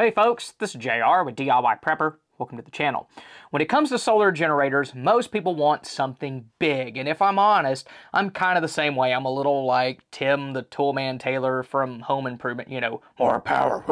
Hey folks, this is JR with DIY Prepper. Welcome to the channel. When it comes to solar generators, most people want something big. And if I'm honest, I'm kind of the same way. I'm a little like Tim the Toolman Taylor from Home Improvement, you know, more power.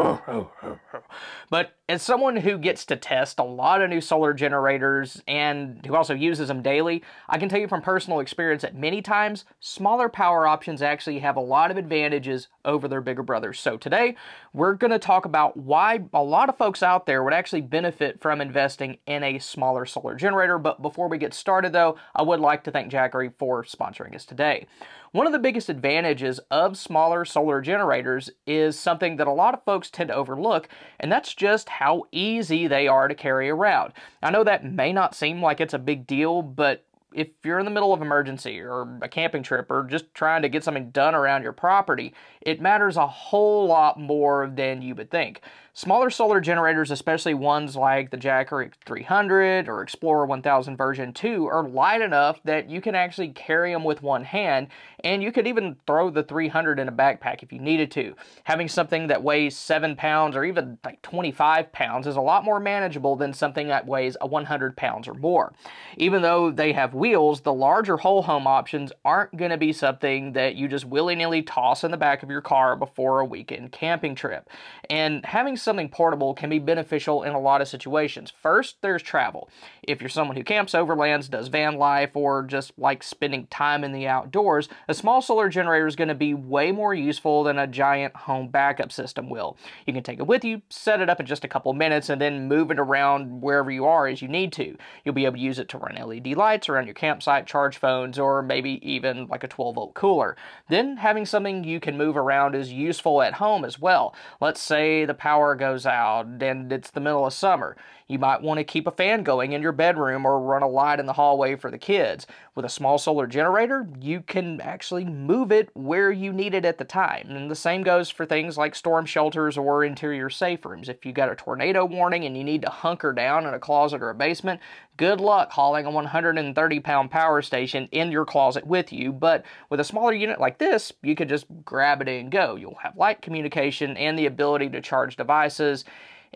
But as someone who gets to test a lot of new solar generators and who also uses them daily, I can tell you from personal experience that many times, smaller power options actually have a lot of advantages over their bigger brothers. So today, we're going to talk about why a lot of folks out there would actually benefit from investing in a smaller solar generator. But before we get started though, I would like to thank Jackery for sponsoring us today. One of the biggest advantages of smaller solar generators is something that a lot of folks tend to overlook, and that's just how easy they are to carry around. I know that may not seem like it's a big deal, but if you're in the middle of an emergency or a camping trip or just trying to get something done around your property, it matters a whole lot more than you would think. Smaller solar generators, especially ones like the Jackery 300 or Explorer 1000 version 2, are light enough that you can actually carry them with one hand, and you could even throw the 300 in a backpack if you needed to. Having something that weighs 7 pounds or even like 25 pounds is a lot more manageable than something that weighs 100 pounds or more. Even though they have wheels, the larger whole home options aren't going to be something that you just willy-nilly toss in the back of your car before a weekend camping trip. And having something portable can be beneficial in a lot of situations. First, there's travel. If you're someone who camps overlands, does van life, or just likes spending time in the outdoors, a small solar generator is going to be way more useful than a giant home backup system will. You can take it with you, set it up in just a couple minutes, and then move it around wherever you are as you need to. You'll be able to use it to run LED lights around your campsite, charge phones, or maybe even like a 12-volt cooler. Then having something you can move around is useful at home as well. Let's say the power goes out and it's the middle of summer. You might want to keep a fan going in your bedroom or run a light in the hallway for the kids. With a small solar generator, you can actually move it where you need it at the time. And the same goes for things like storm shelters or interior safe rooms. If you got a tornado warning and you need to hunker down in a closet or a basement, good luck hauling a 130-pound power station in your closet with you. But with a smaller unit like this, you could just grab it and go. You'll have light communication and the ability to charge devices,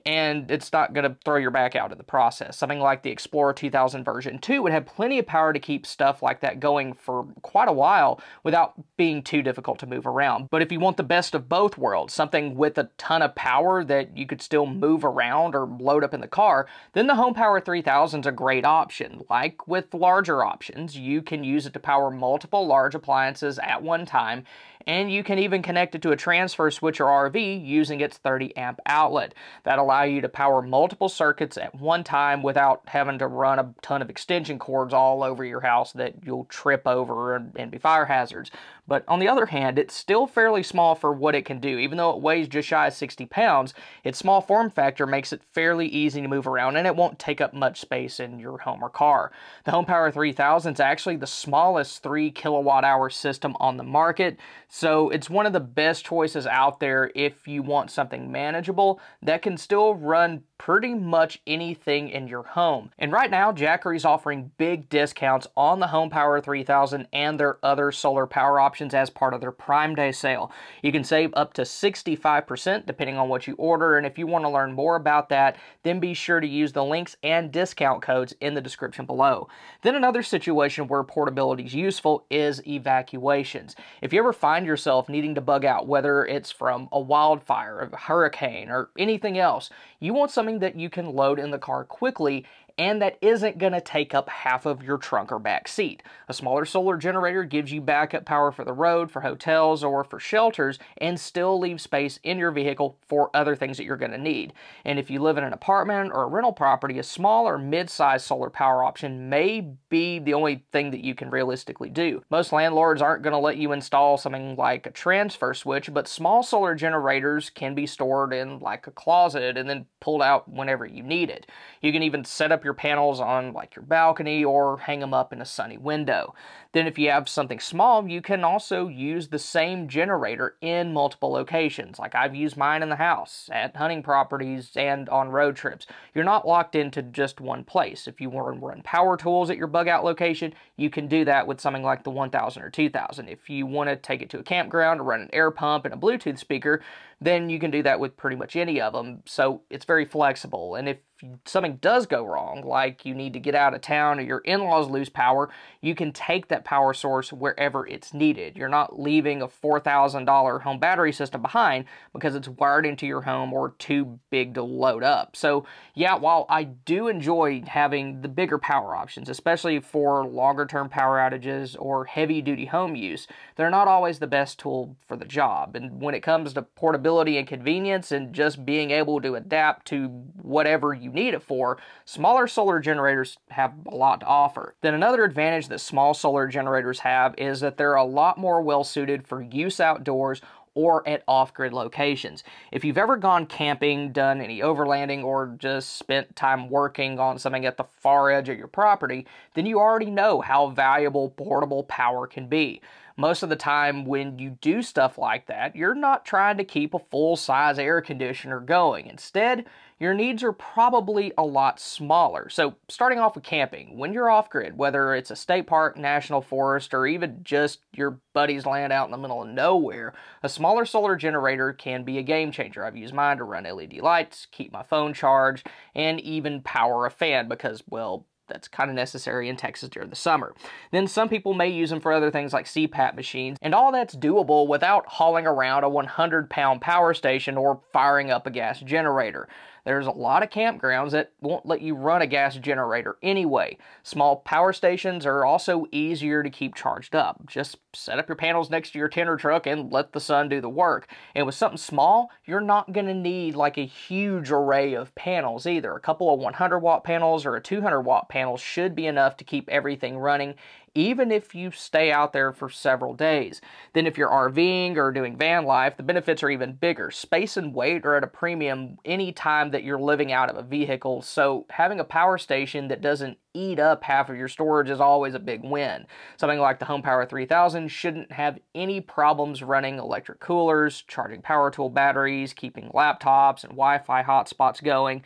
and it's not going to throw your back out in the process. Something like the Explorer 2000 version 2 would have plenty of power to keep stuff like that going for quite a while without being too difficult to move around. But if you want the best of both worlds, something with a ton of power that you could still move around or load up in the car, then the HomePower 3000 is a great option. Like with larger options, you can use it to power multiple large appliances at one time, and you can even connect it to a transfer switch or RV using its 30-amp outlet. That'll allow you to power multiple circuits at one time without having to run a ton of extension cords all over your house that you'll trip over and be fire hazards. But on the other hand, it's still fairly small for what it can do. Even though it weighs just shy of 60 pounds, its small form factor makes it fairly easy to move around, and it won't take up much space in your home or car. The HomePower 3000 is actually the smallest 3-kilowatt-hour system on the market, so it's one of the best choices out there if you want something manageable that can still run pretty much anything in your home. And right now, Jackery's offering big discounts on the HomePower 3000 and their other solar power options as part of their Prime Day sale. You can save up to 65% depending on what you order, and if you want to learn more about that, then be sure to use the links and discount codes in the description below. Then another situation where portability is useful is evacuations. If you ever find yourself needing to bug out, whether it's from a wildfire, a hurricane, or anything else, you want something that you can load in the car quickly and that isn't going to take up half of your trunk or back seat. A smaller solar generator gives you backup power for the road, for hotels, or for shelters, and still leaves space in your vehicle for other things that you're going to need. And if you live in an apartment or a rental property, a small or mid-sized solar power option may be the only thing that you can realistically do. Most landlords aren't going to let you install something like a transfer switch, but small solar generators can be stored in like a closet and then pulled out whenever you need it. You can even set up your panels on like your balcony or hang them up in a sunny window. Then if you have something small, you can also use the same generator in multiple locations. Like I've used mine in the house, at hunting properties, and on road trips. You're not locked into just one place. If you want to run power tools at your bug out location, you can do that with something like the 1000 or 2000. If you want to take it to a campground or run an air pump and a Bluetooth speaker, then you can do that with pretty much any of them. So it's very flexible. And if something does go wrong, like you need to get out of town or your in-laws lose power, you can take that power source wherever it's needed. You're not leaving a $4,000 home battery system behind because it's wired into your home or too big to load up. So yeah, while I do enjoy having the bigger power options, especially for longer-term power outages or heavy-duty home use, they're not always the best tool for the job. And when it comes to portability and convenience and just being able to adapt to whatever you need it for, smaller solar generators have a lot to offer. Then another advantage that small solar generators have is that they're a lot more well suited for use outdoors or at off-grid locations. If you've ever gone camping, done any overlanding, or just spent time working on something at the far edge of your property, then you already know how valuable portable power can be. Most of the time when you do stuff like that, you're not trying to keep a full-size air conditioner going. Instead, your needs are probably a lot smaller. So starting off with camping, when you're off-grid, whether it's a state park, national forest, or even just your buddy's land out in the middle of nowhere, a smaller solar generator can be a game changer. I've used mine to run LED lights, keep my phone charged, and even power a fan because, well, that's kind of necessary in Texas during the summer. Then some people may use them for other things like CPAP machines, and all that's doable without hauling around a 100-pound power station or firing up a gas generator. There's a lot of campgrounds that won't let you run a gas generator anyway. Small power stations are also easier to keep charged up. Just set up your panels next to your tender truck and let the sun do the work. And with something small, you're not going to need like a huge array of panels either. A couple of 100-watt panels or a 200-watt panel should be enough to keep everything running, even if you stay out there for several days. Then if you're RVing or doing van life, the benefits are even bigger. Space and weight are at a premium any time that you're living out of a vehicle, so having a power station that doesn't eat up half of your storage is always a big win. Something like the HomePower 3000 shouldn't have any problems running electric coolers, charging power tool batteries, keeping laptops and Wi-Fi hotspots going,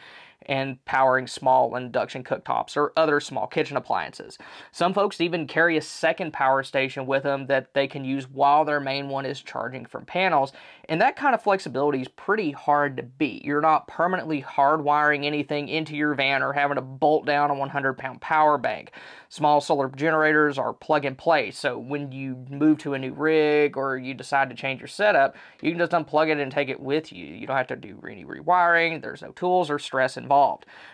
and powering small induction cooktops or other small kitchen appliances. Some folks even carry a second power station with them that they can use while their main one is charging from panels, and that kind of flexibility is pretty hard to beat. You're not permanently hardwiring anything into your van or having to bolt down a 100-pound power bank. Small solar generators are plug and play, so when you move to a new rig or you decide to change your setup, you can just unplug it and take it with you. You don't have to do any rewiring, there's no tools or stress involved.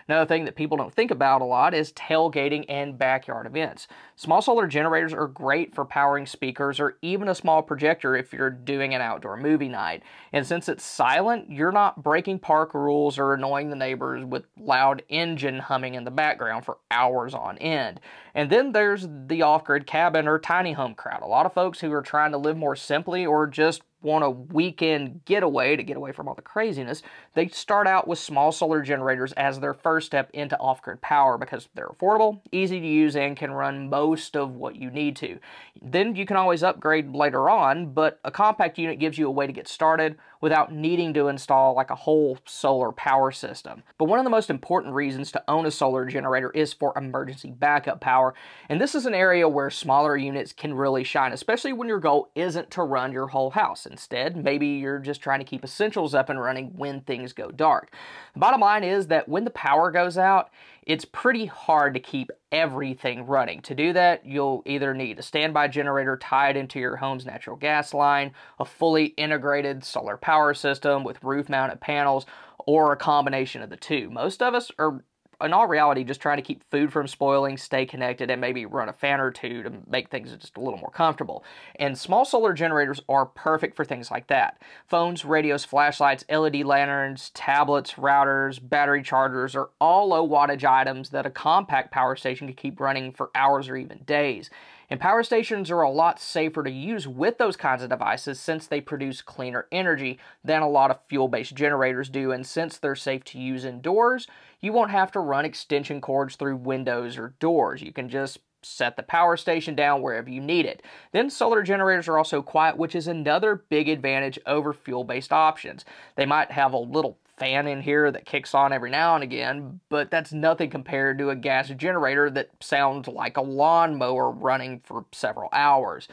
Another thing that people don't think about a lot is tailgating and backyard events. Small solar generators are great for powering speakers or even a small projector if you're doing an outdoor movie night. And since it's silent, you're not breaking park rules or annoying the neighbors with loud engine humming in the background for hours on end. And then there's the off-grid cabin or tiny home crowd. A lot of folks who are trying to live more simply or just want a weekend getaway to get away from all the craziness, they start out with small solar generators as their first step into off-grid power because they're affordable, easy to use, and can run most of what you need to. Then you can always upgrade later on, but a compact unit gives you a way to get started without needing to install like a whole solar power system. But one of the most important reasons to own a solar generator is for emergency backup power, and this is an area where smaller units can really shine, especially when your goal isn't to run your whole house. Instead, maybe you're just trying to keep essentials up and running when things go dark. The bottom line is that when the power goes out, it's pretty hard to keep everything running. To do that, you'll either need a standby generator tied into your home's natural gas line, a fully integrated solar power system with roof-mounted panels, or a combination of the two. Most of us are, in all reality, just trying to keep food from spoiling, stay connected, and maybe run a fan or two to make things just a little more comfortable. And small solar generators are perfect for things like that. Phones, radios, flashlights, LED lanterns, tablets, routers, battery chargers are all low wattage items that a compact power station could keep running for hours or even days. And power stations are a lot safer to use with those kinds of devices since they produce cleaner energy than a lot of fuel-based generators do, and since they're safe to use indoors, you won't have to run extension cords through windows or doors. You can just set the power station down wherever you need it. Then solar generators are also quiet, which is another big advantage over fuel-based options. They might have a little fan in here that kicks on every now and again, but that's nothing compared to a gas generator that sounds like a lawnmower running for several hours.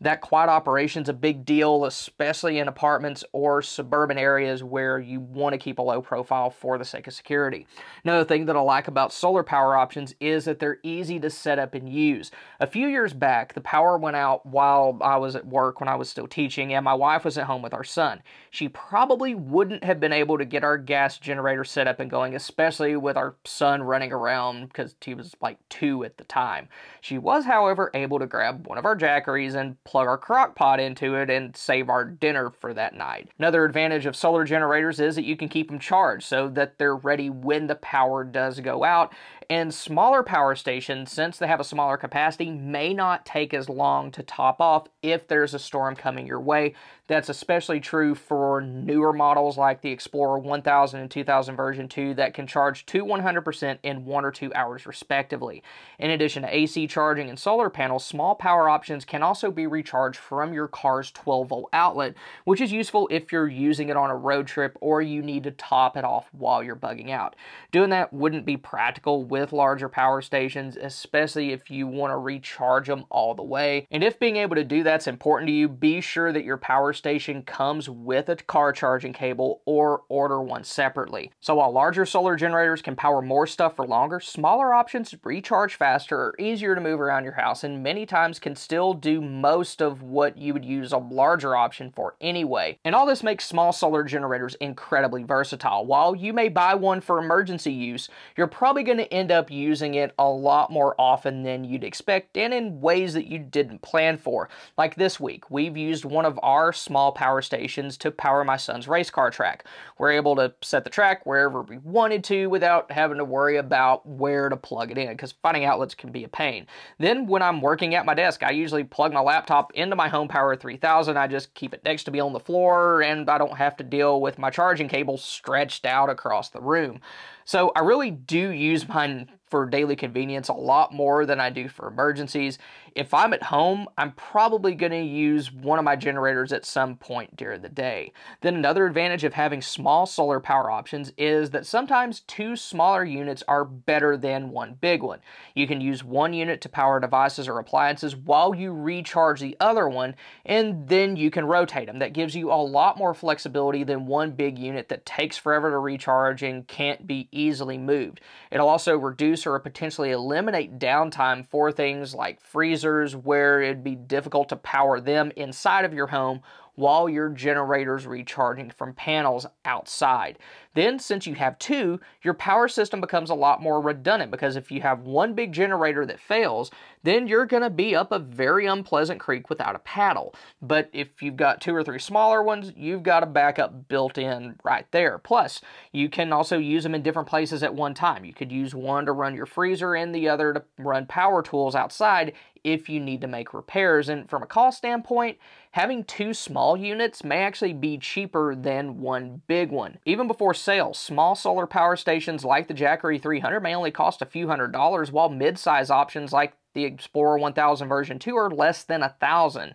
that quiet operation is a big deal, especially in apartments or suburban areas where you want to keep a low profile for the sake of security. Another thing that I like about solar power options is that they're easy to set up and use. A few years back, the power went out while I was at work when I was still teaching, and my wife was at home with our son. She probably wouldn't have been able to get our gas generator set up and going, especially with our son running around because he was like 2 at the time. She was, however, able to grab one of our Jackeries and plug our crock pot into it and save our dinner for that night. Another advantage of solar generators is that you can keep them charged so that they're ready when the power does go out. And smaller power stations, since they have a smaller capacity, may not take as long to top off if there's a storm coming your way. That's especially true for newer models like the Explorer 1000 and 2000 version 2 that can charge to 100% in 1 or 2 hours respectively. In addition to AC charging and solar panels, small power options can also be recharged from your car's 12-volt outlet, which is useful if you're using it on a road trip or you need to top it off while you're bugging out. Doing that wouldn't be practical with larger power stations, especially if you want to recharge them all the way. And if being able to do that's important to you, be sure that your power station comes with a car charging cable or order one separately. So while larger solar generators can power more stuff for longer, smaller options recharge faster, are easier to move around your house, and many times can still do most of what you would use a larger option for anyway. And all this makes small solar generators incredibly versatile. While you may buy one for emergency use, you're probably going to end up using it a lot more often than you'd expect and in ways that you didn't plan for. Like this week, we've used one of our small power stations to power my son's race car track. We're able to set the track wherever we wanted to without having to worry about where to plug it in, because finding outlets can be a pain. Then when I'm working at my desk, I usually plug my laptop into my HomePower 3000. I just keep it next to me on the floor and I don't have to deal with my charging cable stretched out across the room. So I really do use mine for daily convenience a lot more than I do for emergencies. If I'm at home, I'm probably going to use one of my generators at some point during the day. Then another advantage of having small solar power options is that sometimes two smaller units are better than one big one. You can use one unit to power devices or appliances while you recharge the other one, and then you can rotate them. That gives you a lot more flexibility than one big unit that takes forever to recharge and can't be easily moved. It'll also reduce or potentially eliminate downtime for things like freezers, where it'd be difficult to power them inside of your home while your generator's recharging from panels outside. Then, since you have two, your power system becomes a lot more redundant, because if you have one big generator that fails, then you're going to be up a very unpleasant creek without a paddle. But if you've got 2 or 3 smaller ones, you've got a backup built in right there. Plus, you can also use them in different places at one time. You could use one to run your freezer and the other to run power tools outside if you need to make repairs. And from a cost standpoint, having two small units may actually be cheaper than one big one. Even before sale, small solar power stations like the Jackery 300 may only cost a few $100s, while mid-size options like the Explorer 1000 version 2 are less than $1,000.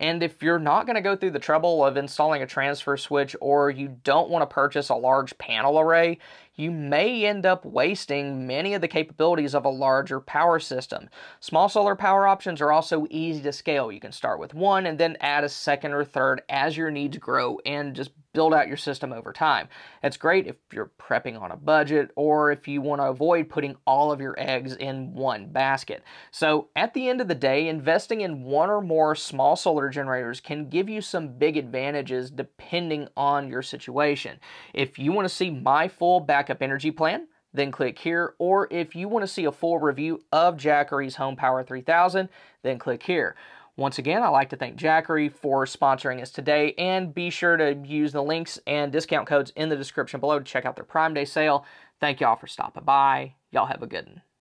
And if you're not going to go through the trouble of installing a transfer switch, or you don't want to purchase a large panel array, you may end up wasting many of the capabilities of a larger power system. Small solar power options are also easy to scale. You can start with one and then add a second or third as your needs grow and just build out your system over time. That's great if you're prepping on a budget or if you want to avoid putting all of your eggs in one basket. So at the end of the day, investing in one or more small solar generators can give you some big advantages depending on your situation. If you want to see my full backup energy plan, then click here. Or if you want to see a full review of Jackery's HomePower 3000, then click here. Once again, I'd like to thank Jackery for sponsoring us today, and be sure to use the links and discount codes in the description below to check out their Prime Day sale. Thank y'all for stopping by. Y'all have a good one.